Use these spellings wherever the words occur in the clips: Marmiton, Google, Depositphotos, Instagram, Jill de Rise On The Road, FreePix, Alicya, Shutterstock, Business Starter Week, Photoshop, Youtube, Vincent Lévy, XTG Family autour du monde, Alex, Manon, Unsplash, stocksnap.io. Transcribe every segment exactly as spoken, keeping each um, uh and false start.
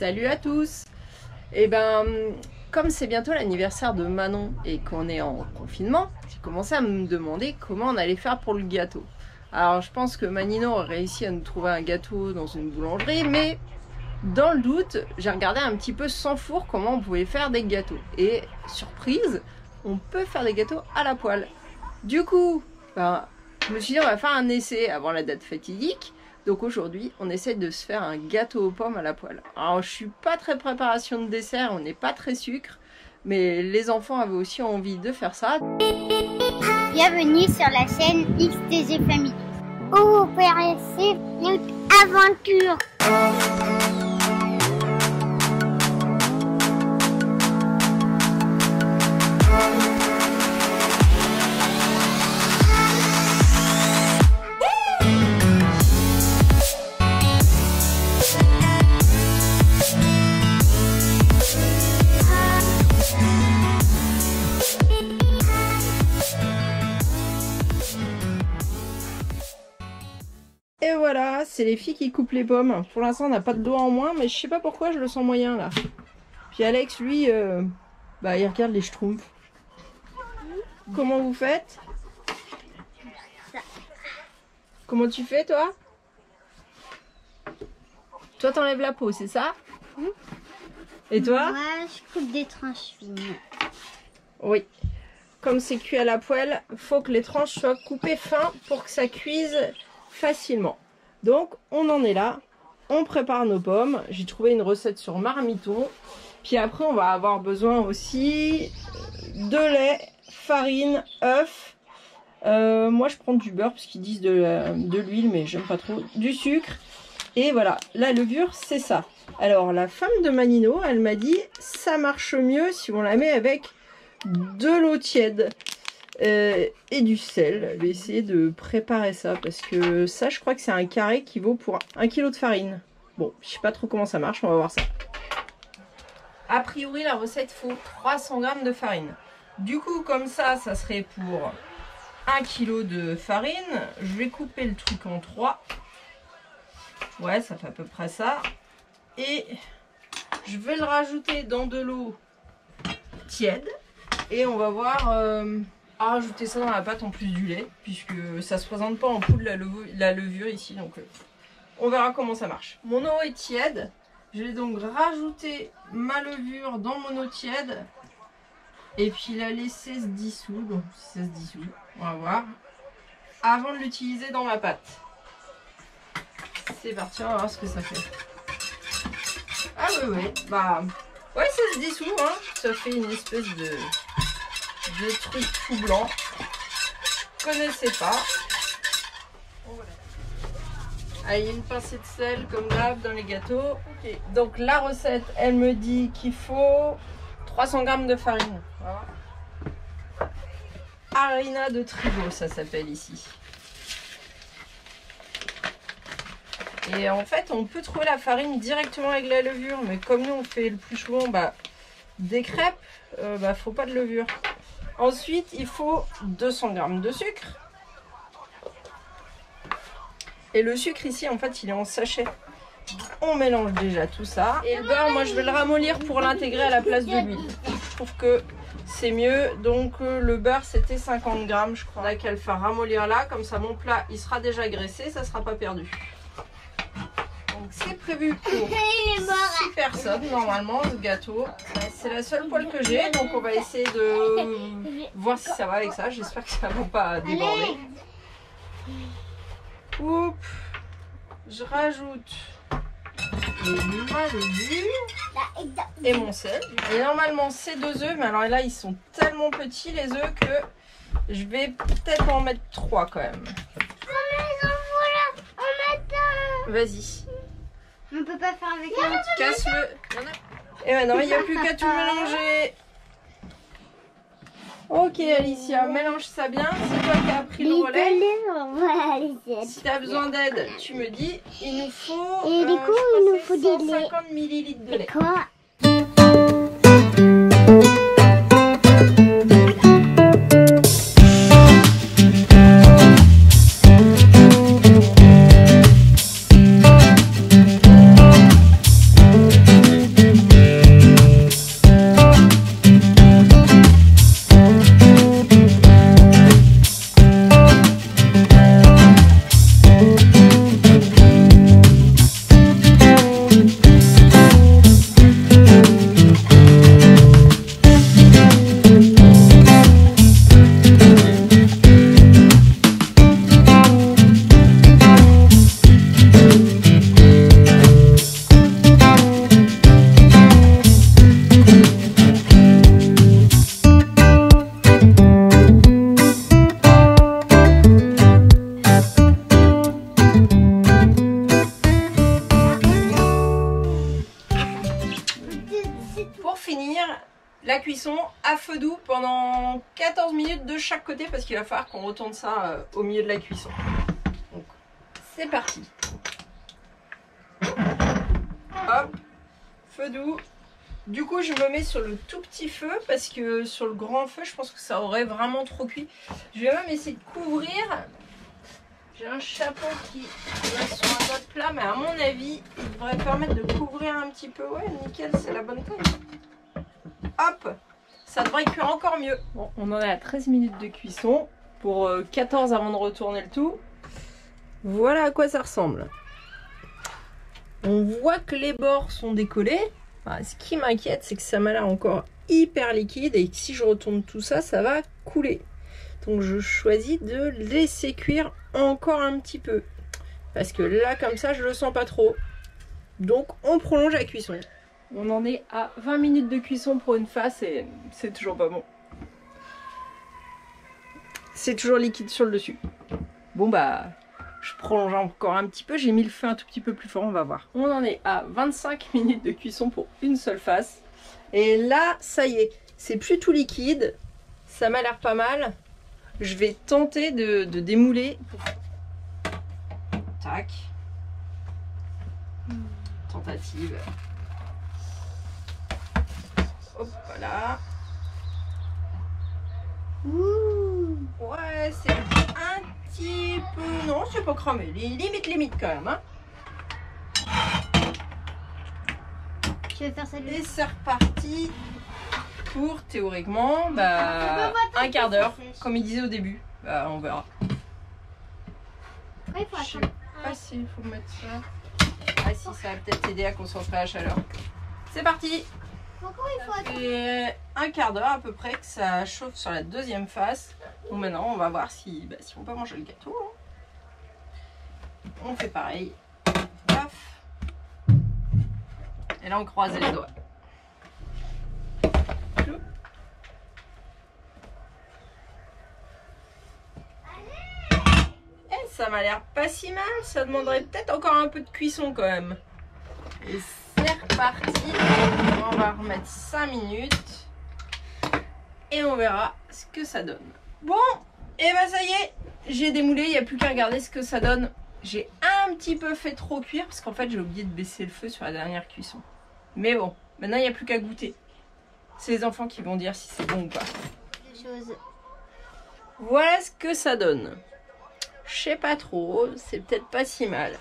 Salut à tous. Et ben, comme c'est bientôt l'anniversaire de Manon et qu'on est en confinement, j'ai commencé à me demander comment on allait faire pour le gâteau. Alors je pense que Manino aurait réussi à nous trouver un gâteau dans une boulangerie, mais dans le doute, j'ai regardé un petit peu sans four comment on pouvait faire des gâteaux. Et surprise, on peut faire des gâteaux à la poêle. Du coup, ben, je me suis dit on va faire un essai avant la date fatidique. Donc aujourd'hui, on essaie de se faire un gâteau aux pommes à la poêle. Alors, je ne suis pas très préparation de dessert, on n'est pas très sucre, mais les enfants avaient aussi envie de faire ça. Bienvenue sur la chaîne X T G Family. Où vous pourrez suivre notre aventure. Et voilà, c'est les filles qui coupent les pommes. Pour l'instant, on n'a pas de doigt en moins, mais je sais pas pourquoi je le sens moyen là. Puis Alex, lui, euh, bah, il regarde les schtroumpfs. Comment vous faites? Comment tu fais, toi? Toi, t'enlèves la peau, c'est ça? Et toi? Moi, je coupe des tranches fines. Oui. Comme c'est cuit à la poêle, faut que les tranches soient coupées fin pour que ça cuise facilement. Donc on en est là, on prépare nos pommes. J'ai trouvé une recette sur Marmiton. Puis après on va avoir besoin aussi de lait, farine, œufs. Euh, moi je prends du beurre parce qu'ils disent de, de l'huile, mais j'aime pas trop, du sucre. Et voilà, la levure c'est ça. Alors la femme de Manino, elle m'a dit ça marche mieux si on la met avec de l'eau tiède. Euh, et du sel. Je vais essayer de préparer ça parce que ça, je crois que c'est un carré qui vaut pour un kilo de farine. Bon, je sais pas trop comment ça marche, on va voir ça. A priori, la recette faut trois cents grammes de farine. Du coup, comme ça, ça serait pour un kilo de farine. Je vais couper le truc en trois. Ouais, ça fait à peu près ça. Et je vais le rajouter dans de l'eau tiède. Et on va voir... Euh, à rajouter ça dans la pâte en plus du lait, puisque ça se présente pas en poudre la, la levure ici, donc euh, on verra comment ça marche. Mon eau est tiède, je vais donc rajouter ma levure dans mon eau tiède et puis la laisser se dissoudre. Si ça se dissout, on va voir, avant de l'utiliser dans ma pâte. C'est parti, on va voir ce que ça fait. Ah oui, oui, bah ouais, ça se dissout, hein. Ça fait une espèce de... des trucs tout blancs, je connaissais pas. Allez, une pincée de sel comme d'hab dans les gâteaux. Okay. Donc la recette, elle me dit qu'il faut trois cents grammes de farine. Voilà. Harina de trigo, ça s'appelle ici. Et en fait, on peut trouver la farine directement avec la levure, mais comme nous on fait le plus souvent bah, des crêpes, euh, bah, faut pas de levure. Ensuite, il faut deux cents grammes de sucre. Et le sucre ici, en fait, il est en sachet. On mélange déjà tout ça. Et le beurre, moi, je vais le ramollir pour l'intégrer à la place de l'huile. Je trouve que c'est mieux. Donc, le beurre, c'était cinquante grammes, je crois. On a qu'à le faire ramollir là. Comme ça, mon plat, il sera déjà graissé. Ça ne sera pas perdu. Donc, c'est prévu pour six personnes, normalement, ce gâteau. C'est la seule poêle que j'ai, donc on va essayer de voir si ça va avec ça. J'espère que ça ne va pas déborder. Oups, je rajoute ma levure et mon sel. Et normalement, c'est deux œufs, mais alors là, ils sont tellement petits les œufs que je vais peut-être en mettre trois quand même. Vas-y. On ne peut pas faire avec un autre. Casse-le. Et maintenant, il n'y a plus qu'à tout mélanger. Ok, Alicya, mélange ça bien. C'est toi qui as pris le relais. Si tu as besoin d'aide, tu me dis. Il nous faut, Et du euh, coup, il nous faut cent cinquante millilitres de lait. Quoi? finir la cuisson à feu doux pendant quatorze minutes de chaque côté parce qu'il va falloir qu'on retourne ça euh, au milieu de la cuisson. Donc c'est parti. Hop, feu doux. Du coup je me mets sur le tout petit feu parce que sur le grand feu je pense que ça aurait vraiment trop cuit. Je vais même essayer de couvrir. J'ai un chapeau qui va sur un bas de plat, mais à mon avis il devrait permettre de couvrir un petit peu. Ouais, nickel, c'est la bonne taille. Hop, ça devrait cuire encore mieux. Bon, on en est à treize minutes de cuisson pour quatorze avant de retourner le tout. Voilà à quoi ça ressemble. On voit que les bords sont décollés. Ah, ce qui m'inquiète, c'est que ça m'a l'air encore hyper liquide et que si je retourne tout ça, ça va couler. Donc je choisis de laisser cuire encore un petit peu. Parce que là, comme ça, je le sens pas trop. Donc on prolonge la cuisson. On en est à vingt minutes de cuisson pour une face et c'est toujours pas bon. C'est toujours liquide sur le dessus. Bon bah... je prolonge encore un petit peu, j'ai mis le feu un tout petit peu plus fort, on va voir. On en est à vingt-cinq minutes de cuisson pour une seule face. Et là, ça y est, c'est plus tout liquide, ça m'a l'air pas mal. Je vais tenter de, de démouler. Tac. Tentative. Hop, voilà. Ouh, ouais, c'est un petit peu... Non, c'est pas cramé. Limite, limite quand même. Hein. Je vais faire ça. Et c'est reparti pour, théoriquement, bah, un quart d'heure. Comme il disait au début. Bah, on verra. Ouais, il je sais pas s'il faut mettre ça. Ah si, ça va peut-être aider à concentrer la chaleur. C'est parti. Et un quart d'heure à peu près que ça chauffe sur la deuxième face. Bon, maintenant on va voir si, bah, si on peut manger le gâteau. Hein. On fait pareil. Paf. Et là on croise les doigts. Et ça m'a l'air pas si mal. Ça demanderait peut-être encore un peu de cuisson quand même. Et c'est reparti. On va remettre cinq minutes et on verra ce que ça donne. Bon, et ben ça y est, j'ai démoulé, il n'y a plus qu'à regarder ce que ça donne. J'ai un petit peu fait trop cuire parce qu'en fait j'ai oublié de baisser le feu sur la dernière cuisson. Mais bon, maintenant il n'y a plus qu'à goûter. C'est les enfants qui vont dire si c'est bon ou pas. Voilà ce que ça donne. Je sais pas trop, c'est peut-être pas si mal.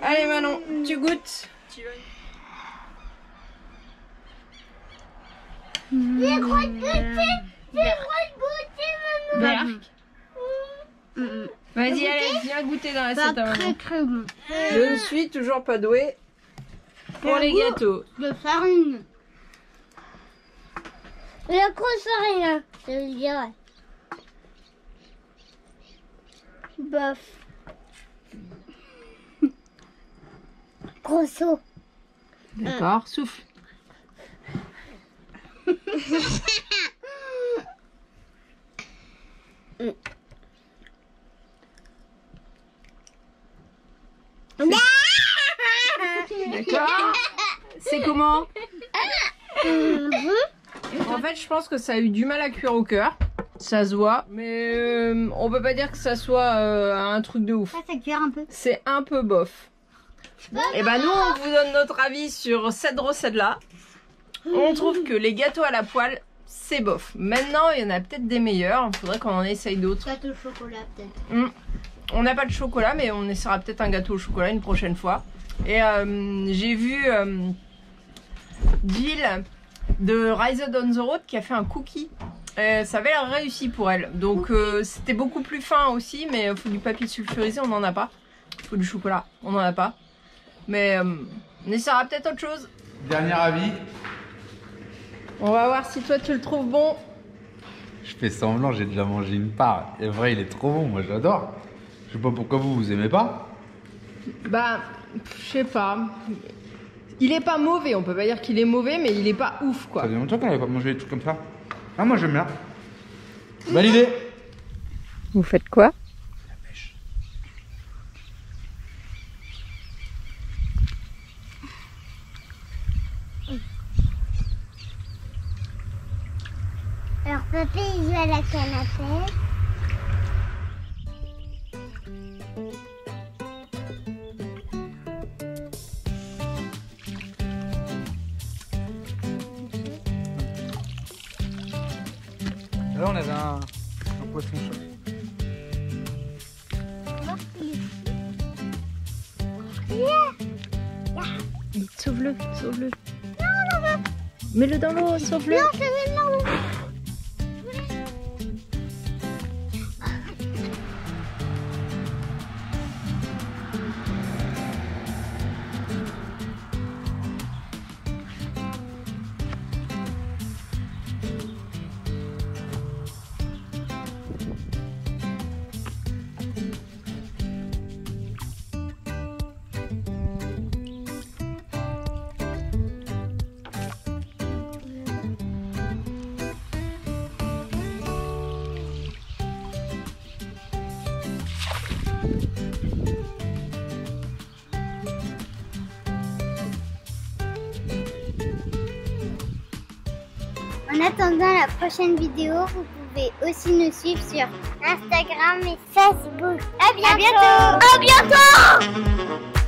Allez Manon, tu goûtes. Les grosses beautés, les grosses beautés, maman. Voilà. Vas-y, allez, viens goûter dans l'assiette à maman. Je ne suis toujours pas douée pour les gâteaux. De farine. La grosse farine, je veux dire. Bof. Grosso. D'accord, souffle. D'accord. C'est comment? En fait, je pense que ça a eu du mal à cuire au cœur. Ça se voit, mais euh, on peut pas dire que ça soit euh, un truc de ouf. Ça, ça cuire un peu. C'est un peu bof. Bon, et ben nous, on vous donne notre avis sur cette recette-là. On trouve que les gâteaux à la poêle, c'est bof. Maintenant, il y en a peut-être des meilleurs. Il faudrait qu'on en essaye d'autres. Gâteau au chocolat, peut-être. Mmh. On n'a pas de chocolat, mais on essaiera peut-être un gâteau au chocolat une prochaine fois. Et euh, j'ai vu euh, Jill de Rise On The Road qui a fait un cookie. Et ça avait l'air réussi pour elle. Donc, euh, c'était beaucoup plus fin aussi, mais il faut du papier sulfurisé, on n'en a pas. Il faut du chocolat, on n'en a pas. Mais euh, on essaiera peut-être autre chose. Dernier avis. On va voir si toi tu le trouves bon. Je fais semblant, j'ai déjà mangé une part. Et vrai, il est trop bon, moi j'adore. Je sais pas pourquoi vous vous aimez pas. Bah, je sais pas. Il est pas mauvais, on peut pas dire qu'il est mauvais, mais il est pas ouf quoi. Ça fait longtemps qu'on avait pas mangé des trucs comme ça. Ah, moi j'aime bien. Validé. Vous faites quoi? La pêche. Papa, il joue à la canne à pêche. Là, on avait un, un poisson chaud. Sauve-le, sauve-le. Non, non, non. Mets-le dans l'eau, sauve-le. Non, je vais le dans l'eau. En attendant la prochaine vidéo, vous pouvez aussi nous suivre sur Instagram et Facebook. À bientôt! À bientôt! À bientôt!